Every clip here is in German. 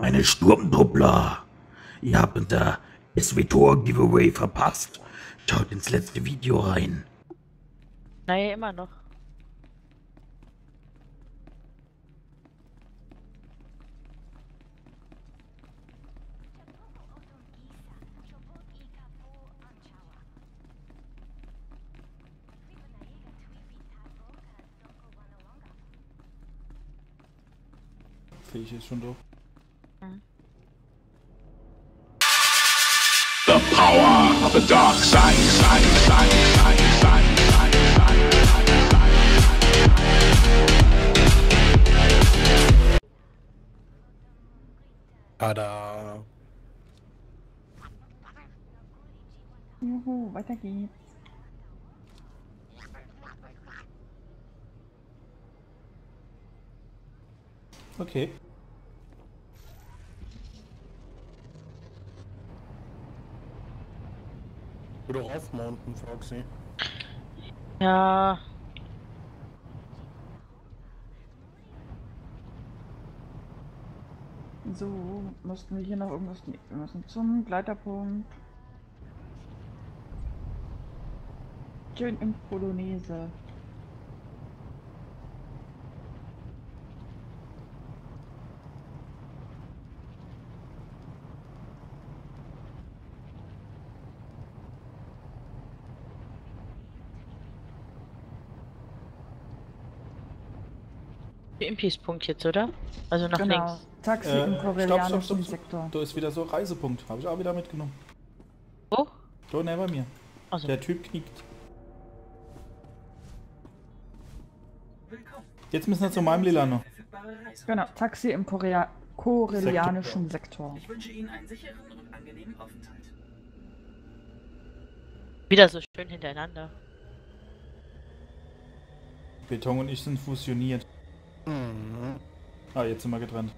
meine Sturmtruppler. Ihr habt unser SWTOR-Giveaway verpasst. Schaut ins letzte Video rein. Naja, immer noch. Krieg ich jetzt schon durch? The power of the dark side, side, side, side, side, side, side, side. Tada! Juhu, weiter geht's. Okay. Oder auf Mountain Foxy. Ja. So, mussten wir hier noch irgendwas nehmen. Wir müssen zum Gleiterpunkt. Schön im Polonaise. Impis-Punkt jetzt, oder? Also nach genau. Links. Taxi im korelianischen Sektor. Da ist wieder so Reisepunkt. Habe ich auch wieder mitgenommen. Wo? Da, ne, bei mir. Also. Der Typ knickt. Jetzt müssen wir zu meinem Lilano. Genau, Taxi im korelianischen Sektor. Ich wünsche Ihnen einen sicheren und angenehmen Aufenthalt. Wieder so schön hintereinander. Beton und ich sind fusioniert. Mhm. Ah, jetzt sind wir getrennt.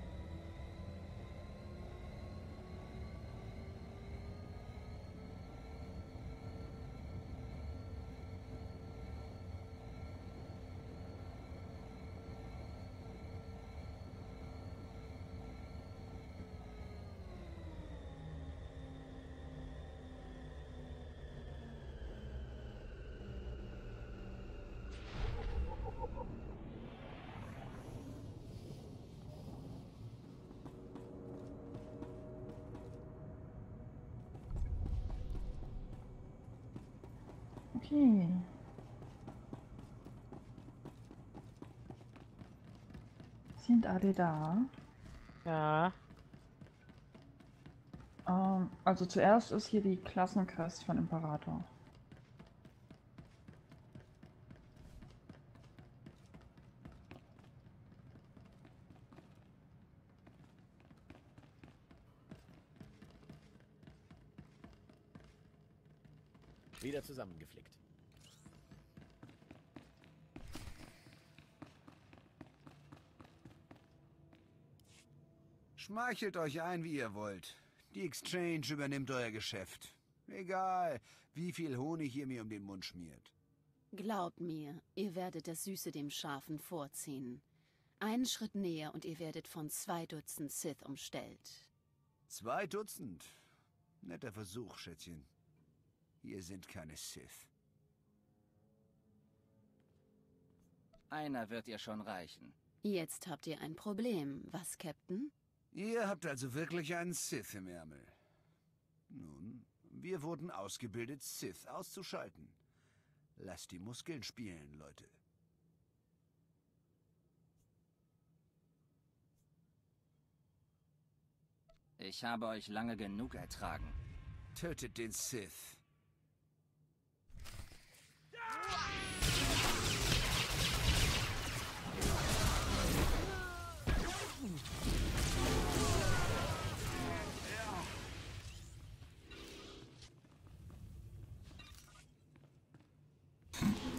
Okay. Sind alle da? Ja. Also zuerst ist hier die Klassenquest von Imperator. Wieder zusammengeflickt. Schmeichelt euch ein, wie ihr wollt. Die Exchange übernimmt euer Geschäft. Egal, wie viel Honig ihr mir um den Mund schmiert. Glaubt mir, ihr werdet das Süße dem Scharfen vorziehen. Einen Schritt näher und ihr werdet von 2 Dutzend Sith umstellt. 2 Dutzend? Netter Versuch, Schätzchen. Ihr sind keine Sith. Einer wird ihr schon reichen. Jetzt habt ihr ein Problem, was, Captain? Ihr habt also wirklich einen Sith im Ärmel. Nun, wir wurden ausgebildet, Sith auszuschalten. Lasst die Muskeln spielen, Leute. Ich habe euch lange genug ertragen. Tötet den Sith.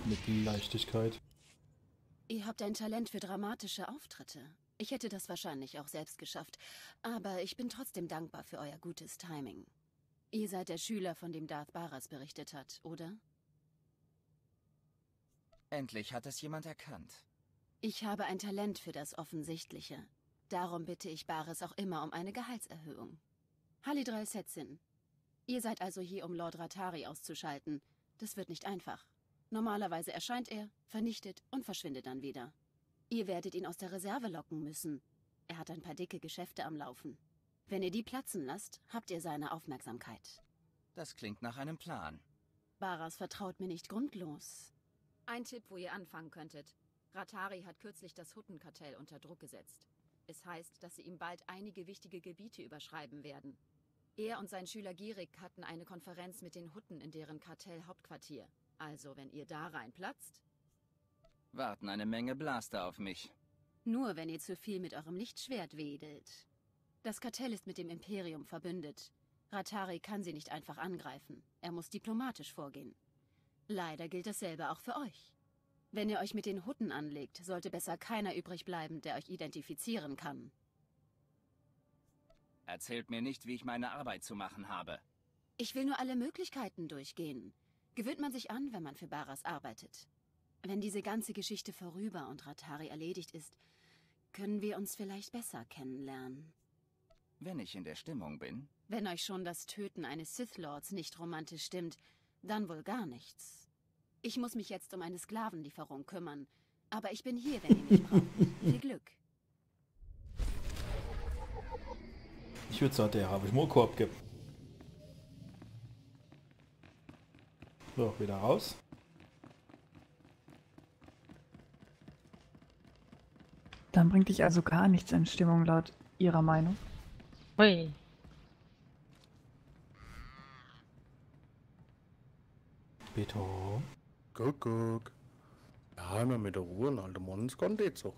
Mit Leichtigkeit. Ihr habt ein Talent für dramatische Auftritte. Ich hätte das wahrscheinlich auch selbst geschafft, aber ich bin trotzdem dankbar für euer gutes Timing. Ihr seid der Schüler, von dem Darth Baras berichtet hat, oder? Endlich hat es jemand erkannt. Ich habe ein Talent für das Offensichtliche. Darum bitte ich Baras auch immer um eine Gehaltserhöhung. Halidrel Setzin, ihr seid also hier, um Lord Ratari auszuschalten. Das wird nicht einfach. Normalerweise erscheint er, vernichtet und verschwindet dann wieder. Ihr werdet ihn aus der Reserve locken müssen. Er hat ein paar dicke Geschäfte am Laufen. Wenn ihr die platzen lasst, habt ihr seine Aufmerksamkeit. Das klingt nach einem Plan. Baras vertraut mir nicht grundlos. Ein Tipp, wo ihr anfangen könntet. Ratari hat kürzlich das Huttenkartell unter Druck gesetzt. Es heißt, dass sie ihm bald einige wichtige Gebiete überschreiben werden. Er und sein Schüler Gierig hatten eine Konferenz mit den Hutten in deren Kartellhauptquartier. Also, wenn ihr da reinplatzt... Warten eine Menge Blaster auf mich. Nur, wenn ihr zu viel mit eurem Lichtschwert wedelt. Das Kartell ist mit dem Imperium verbündet. Ratari kann sie nicht einfach angreifen. Er muss diplomatisch vorgehen. Leider gilt dasselbe auch für euch. Wenn ihr euch mit den Hutten anlegt, sollte besser keiner übrig bleiben, der euch identifizieren kann. Erzählt mir nicht, wie ich meine Arbeit zu machen habe. Ich will nur alle Möglichkeiten durchgehen. Gewöhnt man sich an, wenn man für Baras arbeitet. Wenn diese ganze Geschichte vorüber und Ratari erledigt ist, können wir uns vielleicht besser kennenlernen. Wenn ich in der Stimmung bin? Wenn euch schon das Töten eines Sith-Lords nicht romantisch stimmt, dann wohl gar nichts. Ich muss mich jetzt um eine Sklavenlieferung kümmern, aber ich bin hier, wenn ihr mich braucht. Viel Glück. Ich würde sagen, der habe ich nur Korb gibt. So, wieder raus. Dann bringt dich also gar nichts in Stimmung, laut ihrer Meinung. Hui. Bitte. Guck, guck. Ja, immer mit der Ruhe, alte Mann, es kommt jetzt auch.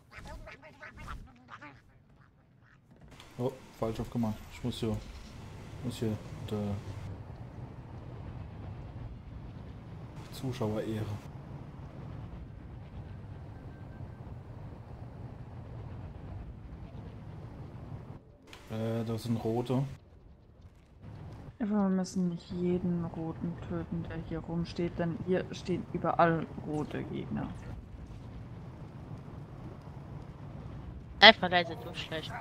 Oh, falsch aufgemacht. Ich muss hier. Zuschauerehre. Das sind rote. Wir müssen nicht jeden Roten töten, der hier rumsteht, denn hier stehen überall rote Gegner. Einfach leise durchschleichen.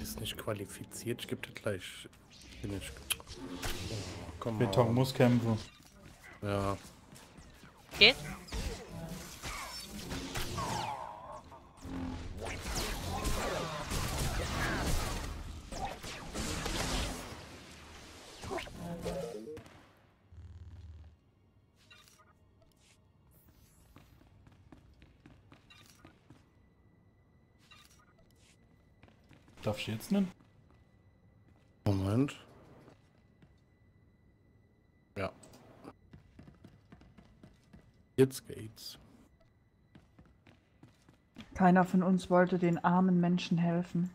Ist nicht qualifiziert, ich gebe dir gleich. Oh, Beton muss kämpfen. Ja. Geht? Darf ich jetzt nehmen? Moment. Ja. Jetzt geht's. Keiner von uns wollte den armen Menschen helfen.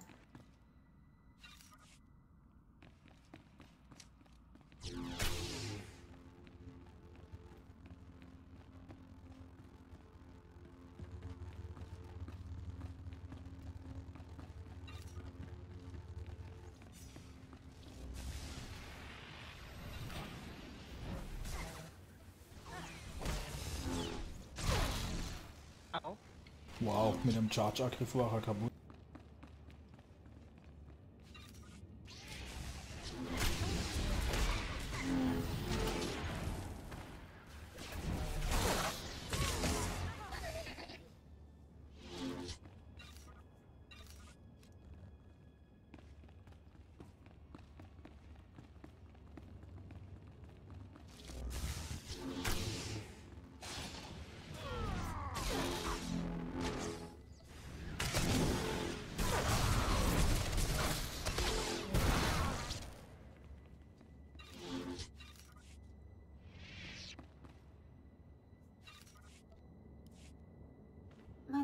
Wow, mit dem Charge-Angriff war er kaputt.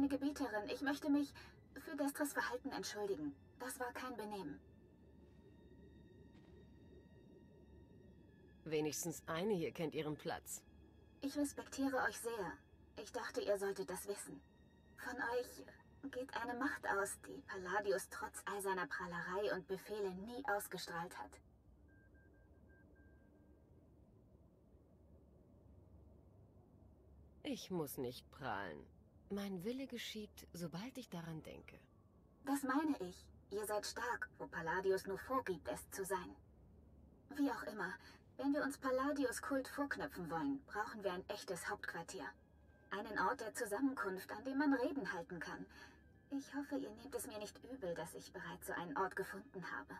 Gebieterin, ich möchte mich für Destris Verhalten entschuldigen. Das war kein Benehmen. Wenigstens eine hier kennt ihren Platz. Ich respektiere euch sehr. Ich dachte, ihr solltet das wissen. Von euch geht eine Macht aus, die Paladius trotz all seiner Prahlerei und Befehle nie ausgestrahlt hat. Ich muss nicht prahlen. Mein Wille geschieht, sobald ich daran denke. Das meine ich. Ihr seid stark, wo Paladius nur vorgibt, es zu sein. Wie auch immer, wenn wir uns Paladius' Kult vorknöpfen wollen, brauchen wir ein echtes Hauptquartier. Einen Ort der Zusammenkunft, an dem man Reden halten kann. Ich hoffe, ihr nehmt es mir nicht übel, dass ich bereits so einen Ort gefunden habe.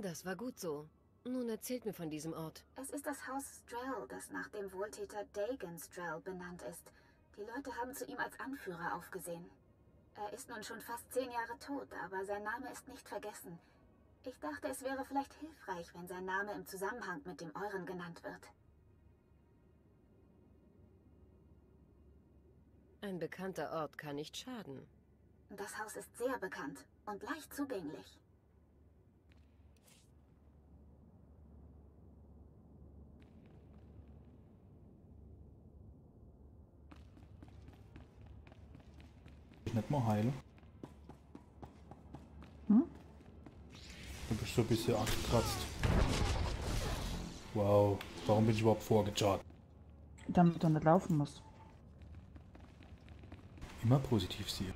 Das war gut so. Nun erzählt mir von diesem Ort. Es ist das Haus Strel, das nach dem Wohltäter Dagen Strel benannt ist. Die Leute haben zu ihm als Anführer aufgesehen. Er ist nun schon fast 10 Jahre tot, aber sein Name ist nicht vergessen. Ich dachte, es wäre vielleicht hilfreich, wenn sein Name im Zusammenhang mit dem euren genannt wird. Ein bekannter Ort kann nicht schaden. Das Haus ist sehr bekannt und leicht zugänglich. Nicht mehr heilen. Hm? Da bist du ein bisschen angekratzt. Wow, warum bin ich überhaupt vorgejagt? Damit du nicht laufen musst. Immer positiv sehen.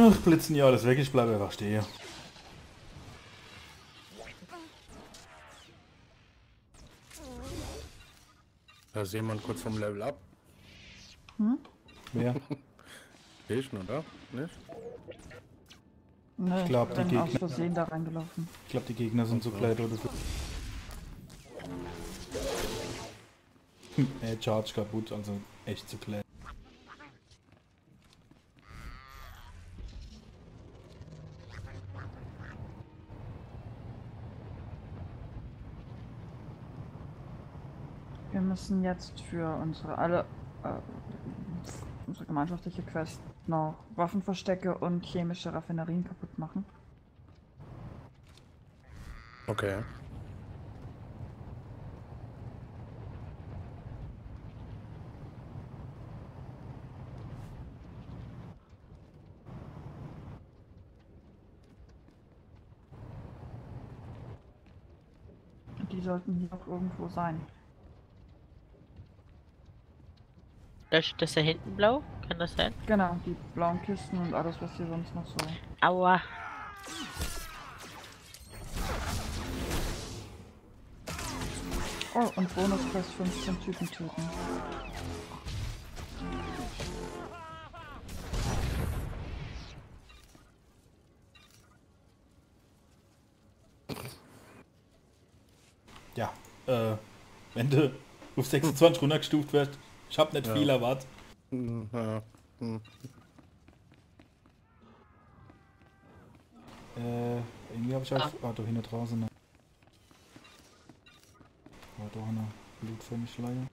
Ach, blitzen ja alles weg, ich bleibe einfach stehen. Da sehen wir kurz vom Level ab. Hm? Wer? Ich, oder? Nicht? Nee, ich glaube, die Gegner aus Versehen da reingelaufen. Ich glaube, die Gegner sind so klein oder so. Charge kaputt, also echt zu klein. Wir müssen jetzt für unsere gemeinschaftliche Quest noch Waffenverstecke und chemische Raffinerien kaputt machen. Okay. Die sollten hier noch irgendwo sein. Leuchtet das da hinten blau? Kann das sein? Genau, die blauen Kisten und alles, was hier sonst noch so... Aua! Oh, und Bonus-Quest 15 Typen töten. Ja, wenn du auf 26 runtergestuft wirst, ich hab nicht viel erwartet. Ja. Irgendwie hab ich auch... Ah, doch, hinter draußen. War doch eine blutförmige Schleier.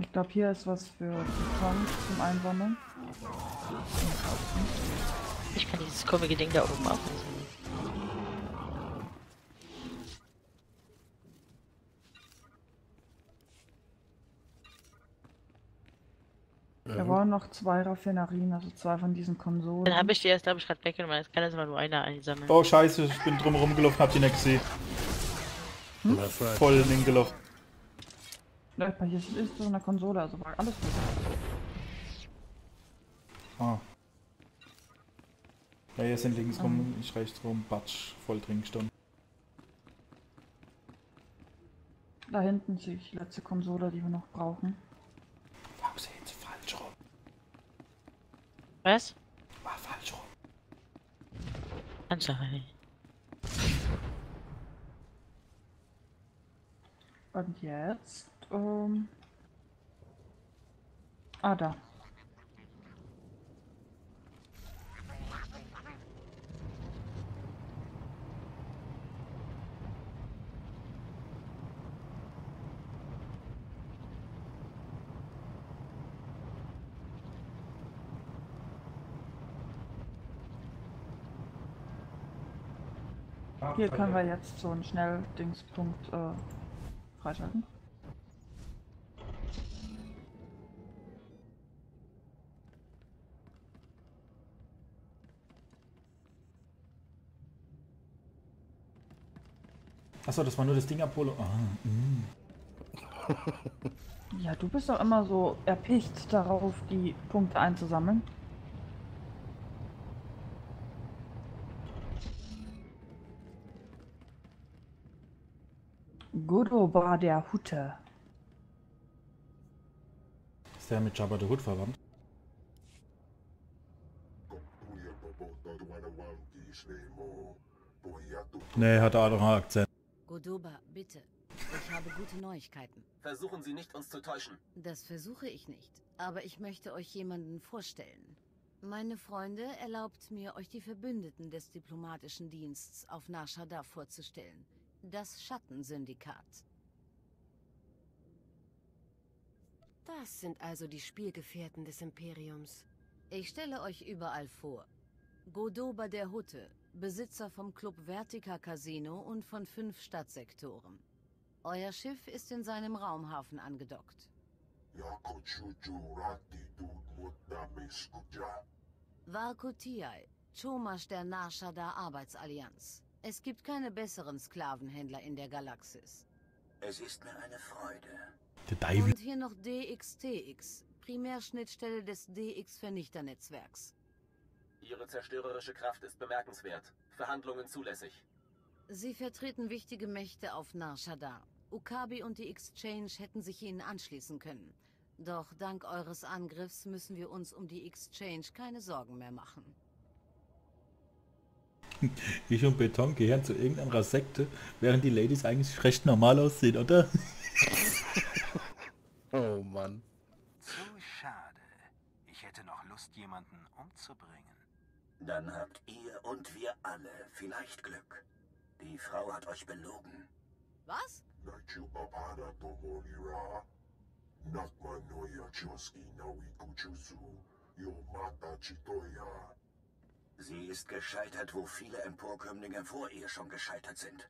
Ich glaube, hier ist was für Tantan zum Einsammeln. Ich kann dieses komische Ding da oben aufmachen. Wir wollen noch 2 Raffinerien, also 2 von diesen Konsolen. Dann habe ich die erst, glaube ich, gerade weggenommen. Jetzt kann das aber nur einer einsammeln. Oh, scheiße, ich bin drum rumgelaufen, hab die nicht gesehen. Hm? Voll in den gelaufen. Hier ist so eine Konsole, also war alles gut. Ah. Ja, hier sind links rum, ich rechts rum, batsch, voll drin gestanden. Da hinten sehe ich die letzte Konsole, die wir noch brauchen. Warum sehe ich falsch rum? Was? War falsch rum. Anscheinend. Und jetzt, ah, da. Hier können wir jetzt so einen Schnelldingspunkt freischalten. Achso, das war nur das Ding Apollo. Ja, du bist doch immer so erpicht darauf, die Punkte einzusammeln. Godoba der Hutte. Ist der mit Jabba the Hutt verwandt? Nee, hat auch noch einen Akzent. Godoba, bitte. Ich habe gute Neuigkeiten. Versuchen Sie nicht, uns zu täuschen. Das versuche ich nicht. Aber ich möchte euch jemanden vorstellen. Meine Freunde, erlaubt mir, euch die Verbündeten des diplomatischen Dienstes auf Nar Shaddaa vorzustellen. Das Schattensyndikat. Das sind also die Spielgefährten des Imperiums. Ich stelle euch überall vor. Godoba der Hutte, Besitzer vom Club Vertica Casino und von 5 Stadtsektoren. Euer Schiff ist in seinem Raumhafen angedockt. Varkotiai, Chomas der Nar Shaddaa Arbeitsallianz. Es gibt keine besseren Sklavenhändler in der Galaxis. Es ist mir eine Freude. Und hier noch DXTX, Primärschnittstelle des DX-Vernichternetzwerks. Ihre zerstörerische Kraft ist bemerkenswert. Verhandlungen zulässig. Sie vertreten wichtige Mächte auf Nar Shaddaa. Ukabi und die Exchange hätten sich ihnen anschließen können. Doch dank eures Angriffs müssen wir uns um die Exchange keine Sorgen mehr machen. Ich und Beton gehören zu irgendeiner Sekte, während die Ladies eigentlich recht normal aussehen, oder? Oh Mann. Zu schade. Ich hätte noch Lust, jemanden umzubringen. Dann habt ihr und wir alle vielleicht Glück. Die Frau hat euch belogen. Was? Sie ist gescheitert, wo viele Emporkömmlinge vor ihr schon gescheitert sind.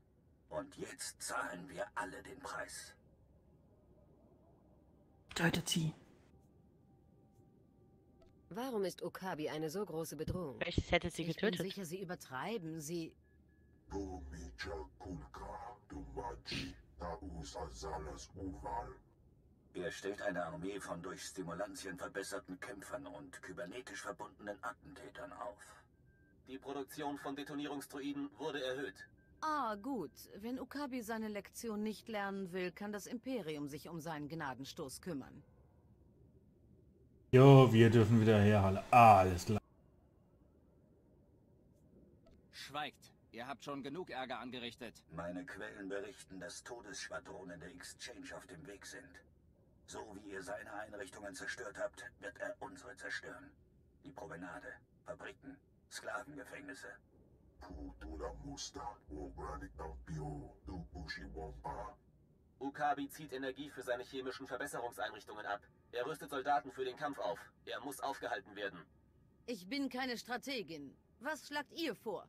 Und jetzt zahlen wir alle den Preis. Tötet sie. Warum ist Ukabi eine so große Bedrohung? Welches hätte sie getötet? Ich bin sicher, sie übertreiben, sie... Ihr stellt eine Armee von durch Stimulantien verbesserten Kämpfern und kybernetisch verbundenen Attentätern auf. Die Produktion von Detonierungsdroiden wurde erhöht. Ah, gut. Wenn Ukabi seine Lektion nicht lernen will, kann das Imperium sich um seinen Gnadenstoß kümmern. Jo, wir dürfen wieder herhalten. Ah, alles klar. Schweigt. Ihr habt schon genug Ärger angerichtet. Meine Quellen berichten, dass Todesschwadronen der Exchange auf dem Weg sind. So wie ihr seine Einrichtungen zerstört habt, wird er unsere zerstören. Die Promenade, Fabriken... Sklavengefängnisse. Ukabi zieht Energie für seine chemischen Verbesserungseinrichtungen ab. Er rüstet Soldaten für den Kampf auf. Er muss aufgehalten werden. Ich bin keine Strategin. Was schlagt ihr vor?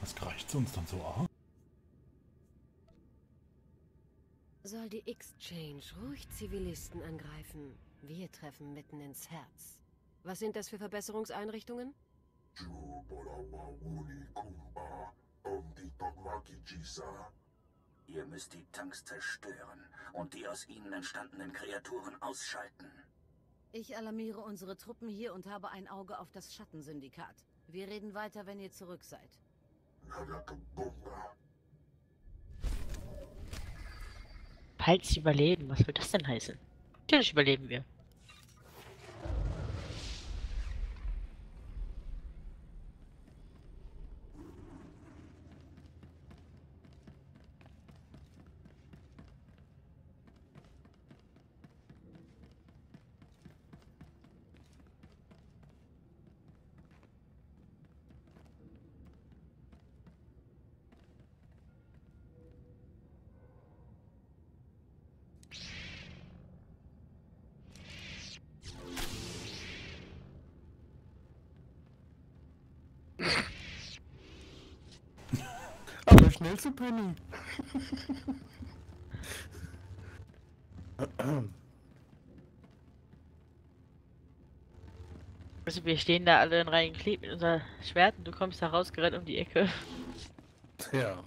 Was reicht's uns dann so an? Soll die Exchange ruhig Zivilisten angreifen? Wir treffen mitten ins Herz. Was sind das für Verbesserungseinrichtungen? Ihr müsst die Tanks zerstören und die aus ihnen entstandenen Kreaturen ausschalten. Ich alarmiere unsere Truppen hier und habe ein Auge auf das Schattensyndikat. Wir reden weiter, wenn ihr zurück seid. Falls überleben, was soll das denn heißen? Natürlich überleben wir. Schnell zu Penny. Also wir stehen da alle in Reihen geklebt mit unseren Schwerten, du kommst da rausgerannt um die Ecke. Ja.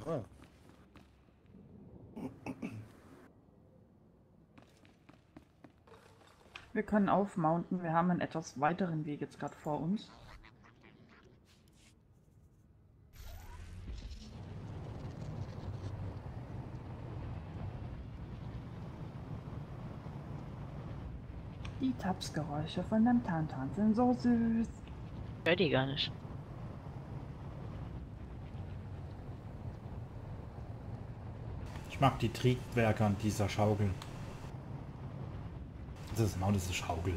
Wir können aufmounten, wir haben einen etwas weiteren Weg jetzt gerade vor uns. Die Tapsgeräusche von dem Tantan sind so süß. Ich höre die gar nicht. Ich mag die Triebwerke an dieser Schaukel. Das ist eine Schaukel.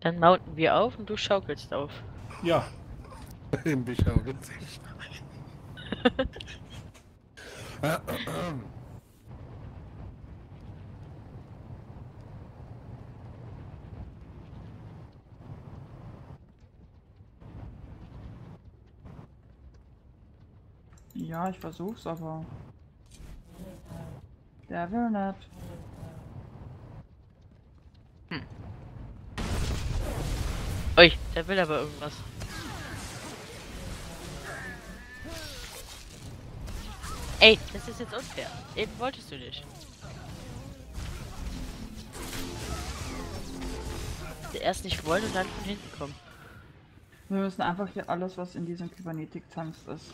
Dann mounten wir auf und du schaukelst auf. Ja. Ich schaukel sich. Ja, ich versuch's, aber der will nicht. Hm. Ui, der will aber irgendwas. Ey, das ist jetzt unfair. Eben wolltest du nicht. Erst nicht wollen und dann von hinten kommen. Wir müssen einfach hier alles, was in diesem Kybernetik-Tanks ist,